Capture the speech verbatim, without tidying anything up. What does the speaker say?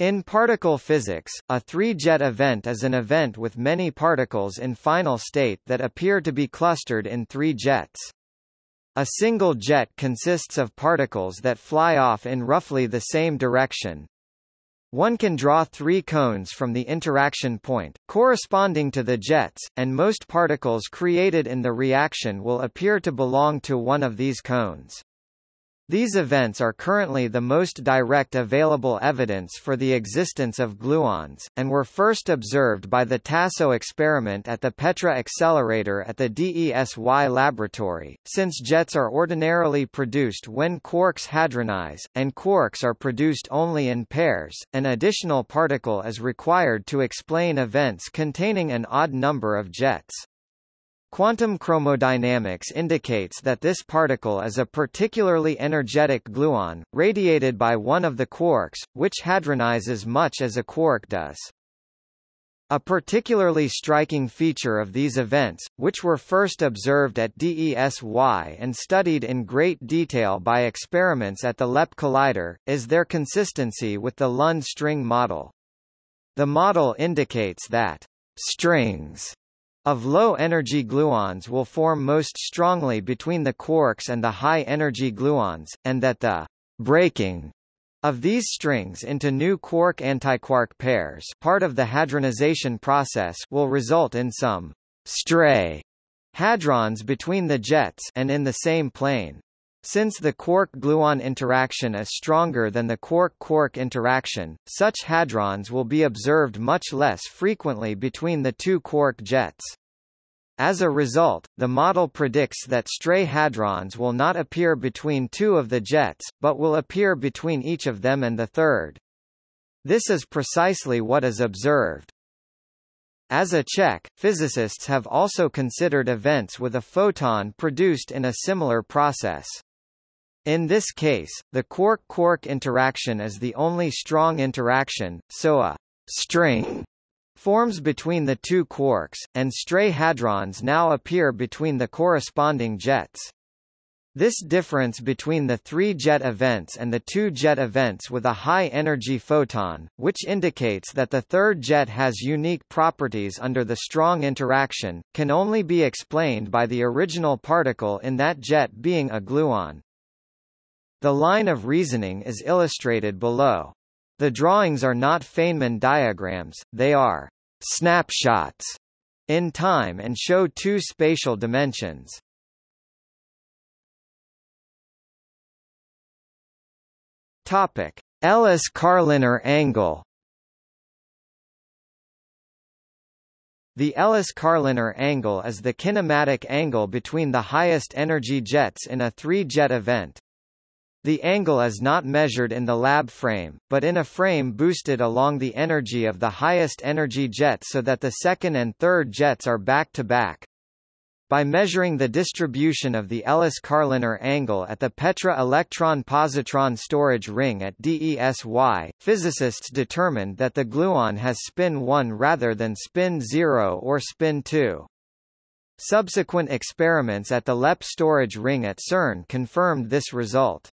In particle physics, a three-jet event is an event with many particles in final state that appear to be clustered in three jets. A single jet consists of particles that fly off in roughly the same direction. One can draw three cones from the interaction point, corresponding to the jets, and most particles created in the reaction will appear to belong to one of these cones. These events are currently the most direct available evidence for the existence of gluons, and were first observed by the TASSO experiment at the PETRA accelerator at the DESY laboratory. Since jets are ordinarily produced when quarks hadronize, and quarks are produced only in pairs, an additional particle is required to explain events containing an odd number of jets. Quantum chromodynamics indicates that this particle is a particularly energetic gluon, radiated by one of the quarks, which hadronizes much as a quark does. A particularly striking feature of these events, which were first observed at DESY and studied in great detail by experiments at the L E P collider, is their consistency with the Lund string model. The model indicates that strings of low-energy gluons will form most strongly between the quarks and the high-energy gluons, and that the breaking of these strings into new quark-antiquark pairs, part of the hadronization process, will result in some stray hadrons between the jets and in the same plane. Since the quark-gluon interaction is stronger than the quark-quark interaction, such hadrons will be observed much less frequently between the two quark jets. As a result, the model predicts that stray hadrons will not appear between two of the jets, but will appear between each of them and the third. This is precisely what is observed. As a check, physicists have also considered events with a photon produced in a similar process. In this case, the quark-quark interaction is the only strong interaction, so a string forms between the two quarks, and stray hadrons now appear between the corresponding jets. This difference between the three-jet events and the two-jet events with a high-energy photon, which indicates that the third jet has unique properties under the strong interaction, can only be explained by the original particle in that jet being a gluon. The line of reasoning is illustrated below. The drawings are not Feynman diagrams, they are snapshots in time and show two spatial dimensions. Topic: Ellis–Karliner angle. The Ellis–Karliner angle is the kinematic angle between the highest energy jets in a three-jet event. The angle is not measured in the lab frame, but in a frame boosted along the energy of the highest energy jet so that the second and third jets are back-to-back. By measuring the distribution of the Ellis–Karliner angle at the PETRA electron-positron storage ring at DESY, physicists determined that the gluon has spin one rather than spin zero or spin two. Subsequent experiments at the L E P storage ring at CERN confirmed this result.